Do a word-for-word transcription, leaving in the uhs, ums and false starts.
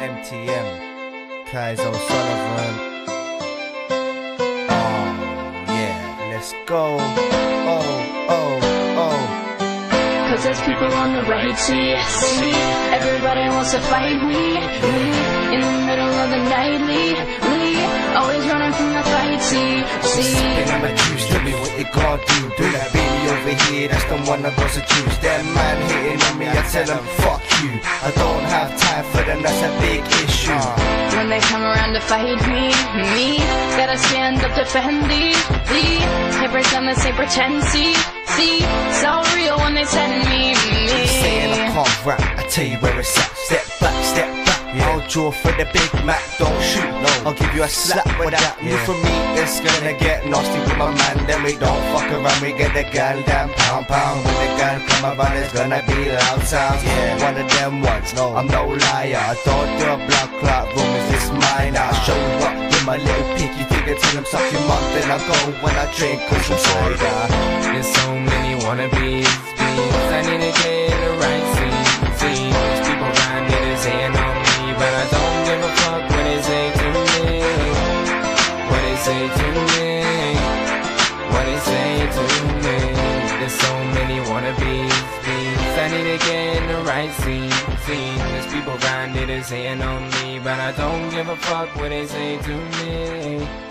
M T M, Kyze O'Sullavan. Oh yeah, let's go. Oh, oh, oh. Cause there's people on the right, see, see. Everybody wants to fight me, me. In the middle of the night, Lee, Lee. Always running from the fight, see, see. Sipping on my juice, tell me what it gon' do. Do that baby over here, that's the one I'm supposed to choose. That man hitting on me, I tell him fuck you. I don't have time for them, that's a big issue. When they come around to fight me, me, gotta stand up, defend thee, thee. They pretend this, they pretend, see, see. It's all real when they send me, me. Saying I can't rap, I tell you where it's at. Step back, step back, yeah. I'll draw for the Big Mac, don't shoot, no. I'll give you a slap with that, yeah. You from me, it's gonna get nasty with my man. Then we don't fuck around, we get the gun down, pound, pound. When the gun come around, it's gonna be loud sounds, yeah. One of them ones, no, I'm no liar. I don't do a blood clot, room is just mine. I show up with my little pinky finger till I'm suck your mouth. Then I go when I drink cushion cider. There's so many wannabes, please. I need to get in the right scene, see. There's people around here that's hating on me, but I don't give a fuck what they say to me. What they say to me, what they say to me. There's so many wannabes, please. I need to get in the right scene, see. There's people around here that's hating on me, but I don't give a fuck what they say to me.